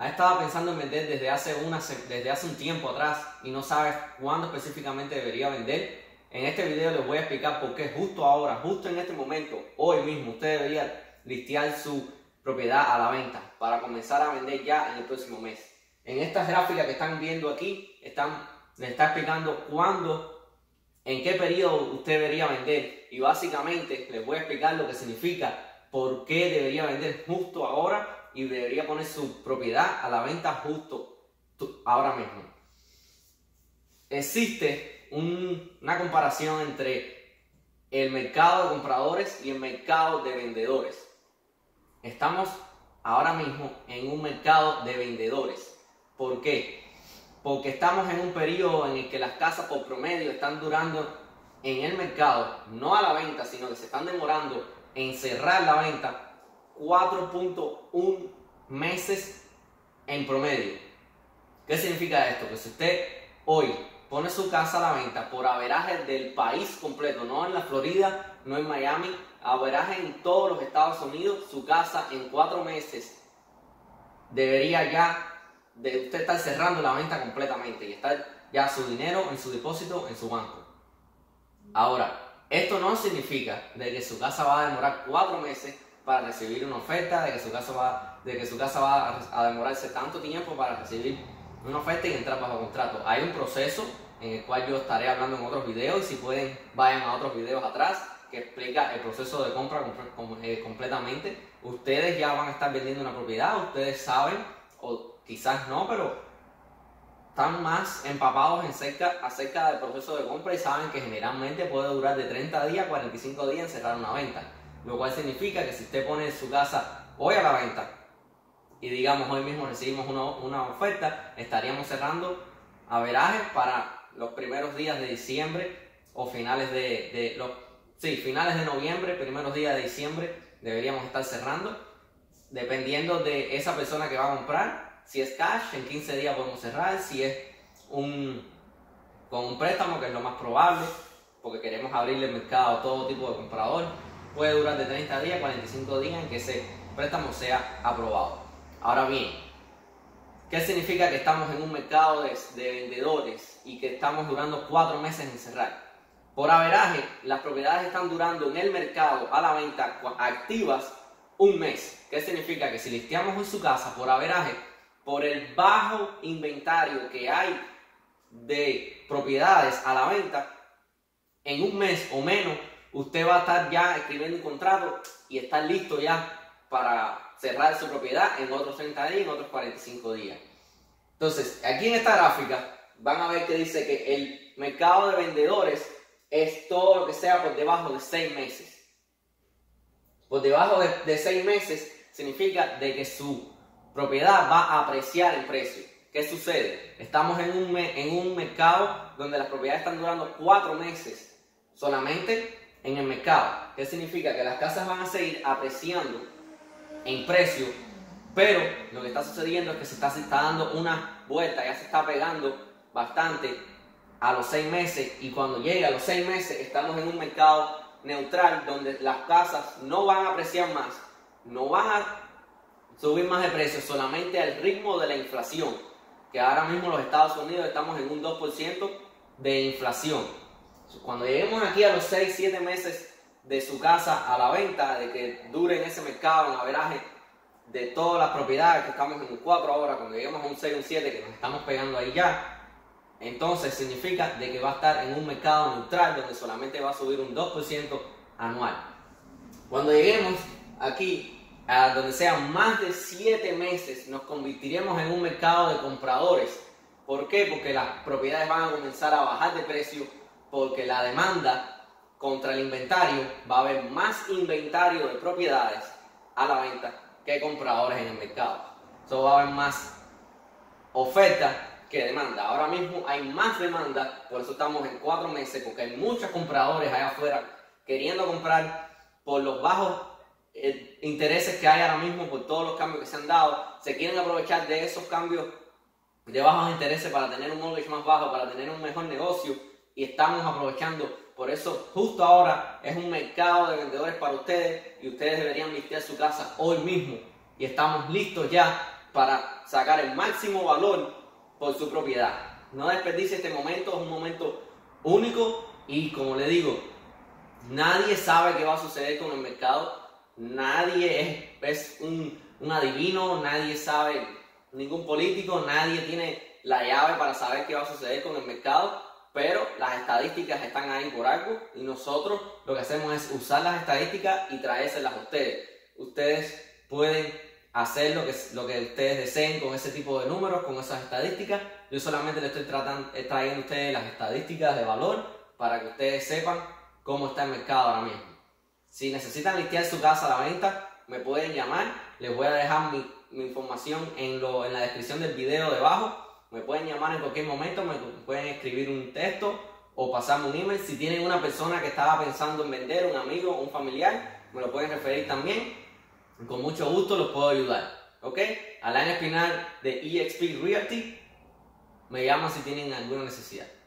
Has estado pensando en vender desde hace un tiempo atrás y no sabes cuándo específicamente debería vender. En este video les voy a explicar por qué justo ahora, justo en este momento, hoy mismo, usted debería listear su propiedad a la venta para comenzar a vender ya en el próximo mes. En estas gráficas que están viendo aquí, les está explicando cuándo, en qué periodo usted debería vender, y básicamente les voy a explicar lo que significa, por qué debería vender justo ahora y debería poner su propiedad a la venta justo ahora mismo. Existe una comparación entre el mercado de compradores y el mercado de vendedores. Estamos ahora mismo en un mercado de vendedores. ¿Por qué? Porque estamos en un periodo en el que las casas por promedio están durando en el mercado, no a la venta, sino que se están demorando en cerrar la venta, 4.1 meses en promedio. ¿Qué significa esto? Que si usted hoy pone su casa a la venta por averaje del país completo, no en la Florida, no en Miami, averaje en todos los Estados Unidos, su casa en 4 meses debería ya de usted estar cerrando la venta completamente y estar ya su dinero en su depósito, en su banco. Ahora, esto no significa de que su casa va a demorar 4 meses para recibir una oferta, de que su casa va a demorarse tanto tiempo para recibir una oferta y entrar bajo contrato. Hay un proceso en el cual yo estaré hablando en otros videos, y si pueden vayan a otros videos atrás que explica el proceso de compra completamente. Ustedes ya van a estar vendiendo una propiedad, ustedes saben, o quizás no, pero están más empapados acerca del proceso de compra y saben que generalmente puede durar de 30 días a 45 días en cerrar una venta. Lo cual significa que si usted pone su casa hoy a la venta y digamos hoy mismo recibimos una oferta, estaríamos cerrando averajes para los primeros días de diciembre o finales de noviembre, primeros días de diciembre deberíamos estar cerrando, dependiendo de esa persona que va a comprar. Si es cash, en 15 días podemos cerrar. Si es con un préstamo, que es lo más probable porque queremos abrirle el mercado a todo tipo de compradores, puede durar de 30 días a 45 días en que ese préstamo sea aprobado. Ahora bien, ¿qué significa que estamos en un mercado de vendedores y que estamos durando 4 meses en cerrar? Por averaje, las propiedades están durando en el mercado a la venta activas un mes. ¿Qué significa? Que si listeamos en su casa por averaje, por el bajo inventario que hay de propiedades a la venta, en un mes o menos, usted va a estar ya escribiendo un contrato y estar listo ya para cerrar su propiedad en otros 30 días, en otros 45 días. Entonces, aquí en esta gráfica van a ver que dice que el mercado de vendedores es todo lo que sea por debajo de 6 meses. Por debajo de 6 meses significa de que su propiedad va a apreciar el precio. ¿Qué sucede? Estamos en un mercado donde las propiedades están durando 4 meses solamente en el mercado. ¿Qué significa? Que las casas van a seguir apreciando en precio, pero lo que está sucediendo es que se está dando una vuelta, ya se está pegando bastante a los 6 meses, y cuando llegue a los 6 meses estamos en un mercado neutral donde las casas no van a apreciar más, no van a subir más de precio, solamente al ritmo de la inflación, que ahora mismo en los Estados Unidos estamos en un 2% de inflación. Cuando lleguemos aquí a los 6, 7 meses de su casa a la venta, de que dure en ese mercado, en averaje de todas las propiedades, que estamos en un 4 ahora, cuando lleguemos a un 6, un 7, que nos estamos pegando ahí ya, entonces significa de que va a estar en un mercado neutral donde solamente va a subir un 2% anual. Cuando lleguemos aquí a donde sean más de 7 meses, nos convertiremos en un mercado de compradores. ¿Por qué? Porque las propiedades van a comenzar a bajar de precio, porque la demanda contra el inventario, va a haber más inventario de propiedades a la venta que compradores en el mercado. So, va a haber más oferta que demanda. Ahora mismo hay más demanda, por eso estamos en 4 meses, porque hay muchos compradores allá afuera queriendo comprar por los bajos intereses que hay ahora mismo, por todos los cambios que se han dado. Se quieren aprovechar de esos cambios de bajos intereses para tener un mortgage más bajo, para tener un mejor negocio. Y estamos aprovechando, por eso justo ahora es un mercado de vendedores para ustedes y ustedes deberían listear su casa hoy mismo. Y estamos listos ya para sacar el máximo valor por su propiedad. No desperdicie este momento, es un momento único y, como le digo, nadie sabe qué va a suceder con el mercado, nadie es un adivino, nadie sabe, ningún político, nadie tiene la llave para saber qué va a suceder con el mercado, pero las estadísticas están ahí por algo y nosotros lo que hacemos es usar las estadísticas y traérselas a ustedes. Ustedes pueden hacer lo que ustedes deseen con ese tipo de números, con esas estadísticas. Yo solamente les estoy trayendo a ustedes las estadísticas de valor para que ustedes sepan cómo está el mercado ahora mismo. Si necesitan listear su casa a la venta, me pueden llamar. Les voy a dejar mi información en la descripción del video debajo. Me pueden llamar en cualquier momento, me pueden escribir un texto o pasarme un email. Si tienen una persona que estaba pensando en vender, un amigo, un familiar, me lo pueden referir también. Con mucho gusto los puedo ayudar. ¿Ok? Alain Espinar de EXP Realty. Me llaman si tienen alguna necesidad.